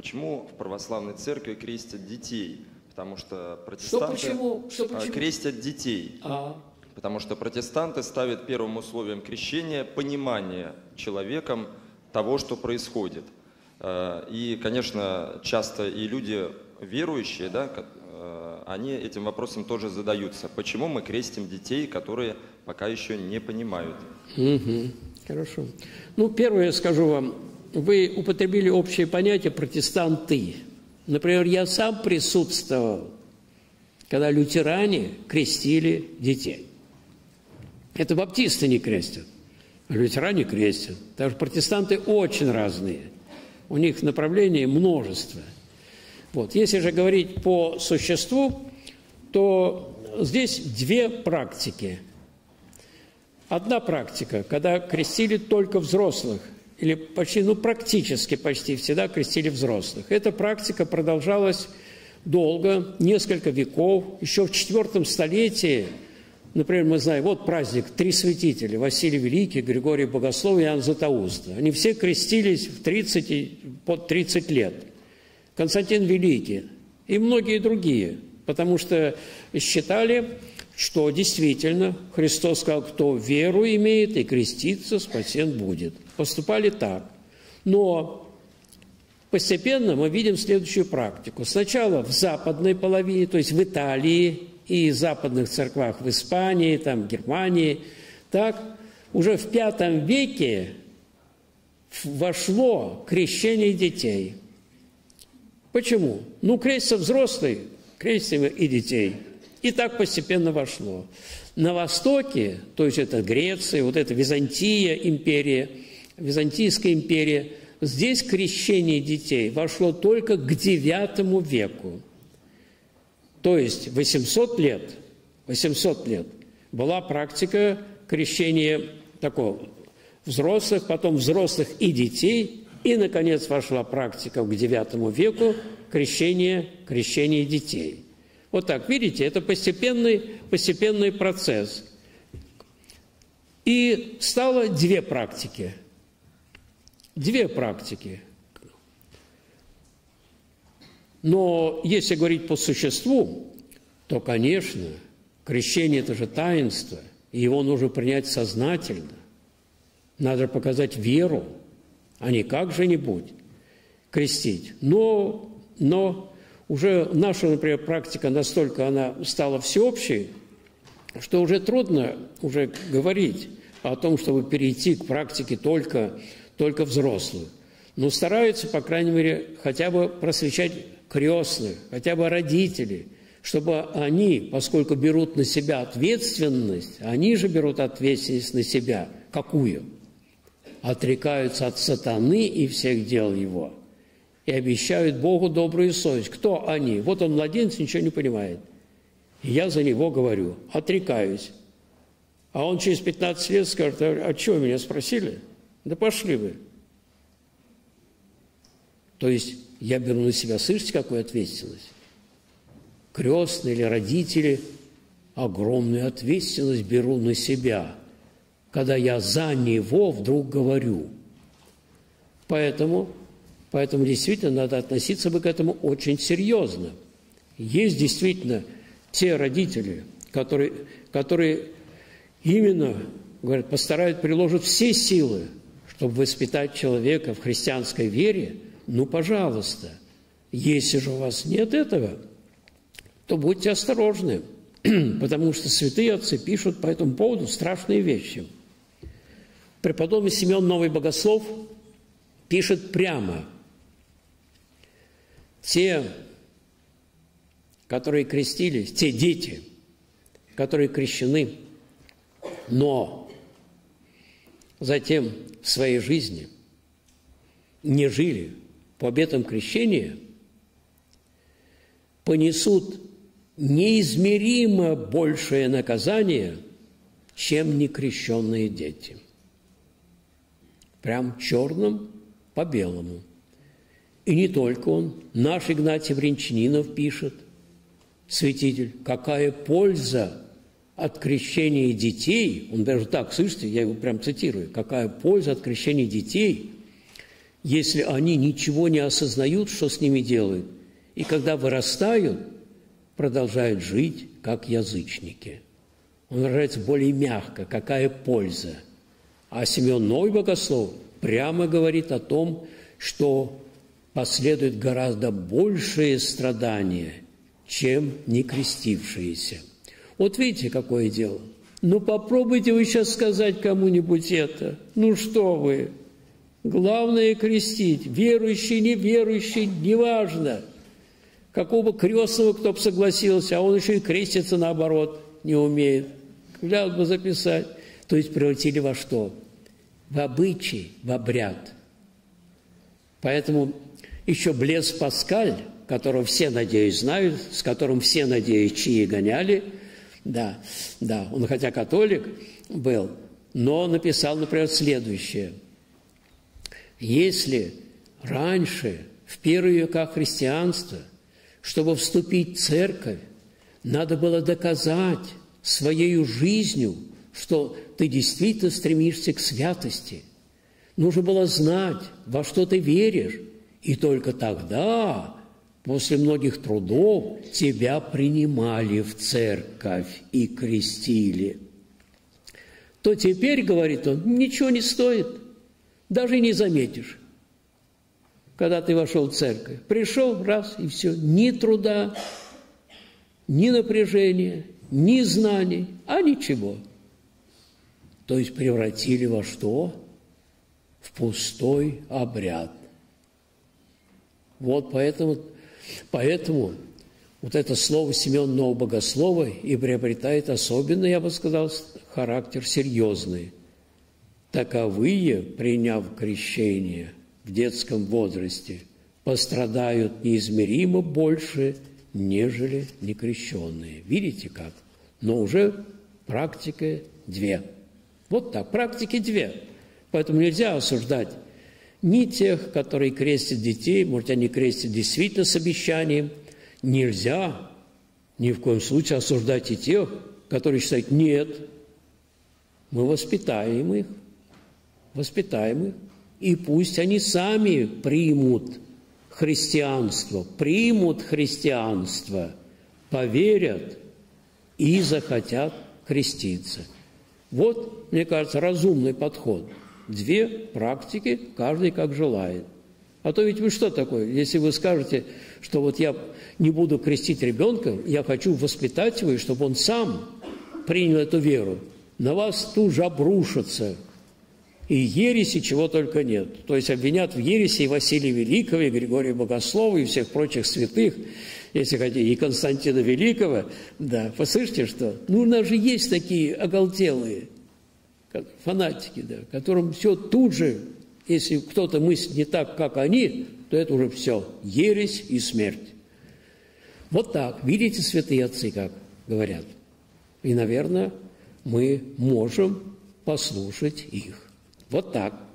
Почему в православной церкви крестят детей? Потому что протестанты крестят детей. Потому что протестанты ставят первым условием крещения понимание человеком того, что происходит. И, конечно, часто и люди верующие, да, они этим вопросом тоже задаются. Почему мы крестим детей, которые пока еще не понимают? Угу. Хорошо. Ну, первое я скажу вам. Вы употребили общее понятие «протестанты». Например, я сам присутствовал, когда лютеране крестили детей. Это баптисты не крестят, а лютеране крестят. Даже протестанты очень разные. У них направлений множество. Вот. Если же говорить по существу, то здесь две практики. Одна практика, когда крестили только взрослых, или почти, ну, практически почти всегда крестили взрослых. Эта практика продолжалась долго, несколько веков. Еще в IV столетии, например, мы знаем, вот праздник «Три святителя» – Василий Великий, Григорий Богослов и Иоанн Златоуст. Они все крестились в 30, под 30 лет. Константин Великий и многие другие, потому что считали, что действительно Христос сказал, кто веру имеет и крестится, спасен будет. Поступали так. Но постепенно мы видим следующую практику. Сначала в западной половине, то есть в Италии и западных церквах, в Испании, там, Германии, так уже в V веке вошло крещение детей. Почему? Ну, крестятся взрослые, крестим и детей. И так постепенно вошло. На Востоке, то есть это Греция, вот это Византия империя, Византийская империя, здесь крещение детей вошло только к IX веку. То есть 800 лет была практика крещения такого взрослых, потом взрослых и детей, и, наконец, вошла практика к IX веку крещение детей. Вот так, видите, это постепенный процесс. И стало две практики. Две практики. Но если говорить по существу, то, конечно, крещение – это же таинство, и его нужно принять сознательно. Надо показать веру, а не как же-нибудь крестить. Но уже наша, например, практика настолько она стала всеобщей, что уже трудно уже говорить о том, чтобы перейти к практике только взрослых. Но стараются, по крайней мере, хотя бы просвещать крестных, хотя бы родителей, чтобы они, поскольку берут на себя ответственность, они же берут ответственность на себя. Какую? Отрекаются от сатаны и всех дел его. И обещают Богу добрую совесть. Кто они? Вот он, младенец, ничего не понимает. И я за него говорю. Отрекаюсь. А он через 15 лет скажет: а чего меня спросили? Да пошли вы. То есть я беру на себя, слышите, какую ответственность? Крестные или родители огромную ответственность беру на себя, когда я за него вдруг говорю. Поэтому действительно надо относиться бы к этому очень серьезно. Есть действительно те родители, которые именно, говорят, приложат все силы, чтобы воспитать человека в христианской вере. Ну, пожалуйста, если же у вас нет этого, то будьте осторожны, потому что святые отцы пишут по этому поводу страшные вещи. Преподобный Симеон Новый Богослов пишет прямо: те, которые крестились, те дети, которые крещены, но затем в своей жизни не жили по обетам крещения, понесут неизмеримо большее наказание, чем некрещенные дети. Прям черным по белому. И не только он. Наш Игнатий Брянчанинов пишет, святитель: какая польза от крещения детей, он даже так, слышите, я его прям цитирую, какая польза от крещения детей, если они ничего не осознают, что с ними делают, и когда вырастают, продолжают жить, как язычники. Он выражается более мягко, какая польза. А Симеон Новый Богослов прямо говорит о том, что последует гораздо большее страдание, чем не крестившиеся. Вот видите, какое дело. Ну, попробуйте вы сейчас сказать кому-нибудь это. Ну, что вы. Главное – крестить. Верующий, неверующий, неважно. Какого крестного, кто бы согласился, а он еще и крестится наоборот не умеет. Клял бы записать. То есть превратили во что? В обычай, в обряд. Поэтому еще Блез Паскаль, которого все, надеюсь, знают, с которым все, надеюсь, чьи гоняли, да, он хотя католик был, но написал, например, следующее. Если раньше, в первые века христианства, чтобы вступить в церковь, надо было доказать своей жизнью, что ты действительно стремишься к святости. Нужно было знать, во что ты веришь, и только тогда, после многих трудов, тебя принимали в церковь и крестили. То теперь, говорит он, ничего не стоит, даже не заметишь. Когда ты вошел в церковь, пришел раз и все, ни труда, ни напряжения, ни знаний, а ничего. То есть превратили во что? В пустой обряд. Вот поэтому вот это слово Симеона Нового Богослова и приобретает особенный, я бы сказал, характер серьезный. Таковые, приняв крещение в детском возрасте, пострадают неизмеримо больше, нежели некрещенные. Видите как? Но уже практика две. Вот так, практики две. Поэтому нельзя осуждать ни тех, которые крестят детей, может, они крестят действительно с обещанием. Нельзя ни в коем случае осуждать и тех, которые считают, нет, мы воспитаем их, и пусть они сами примут христианство, поверят и захотят креститься. Вот, мне кажется, разумный подход. Две практики, каждый как желает. А то ведь вы что такое? Если вы скажете, что вот я не буду крестить ребенка, я хочу воспитать его, чтобы он сам принял эту веру, на вас тут же обрушится. И ереси чего только нет. То есть обвинят в ереси и Василия Великого, и Григория Богослова, и всех прочих святых, если хотите, и Константина Великого. Да, послышите, что? Ну, у нас же есть такие оголтелые фанатики, да, которым все тут же, если кто-то мыслит не так, как они, то это уже все, ересь и смерть. Вот так, видите, святые отцы, как говорят. И, наверное, мы можем послушать их. Вот так.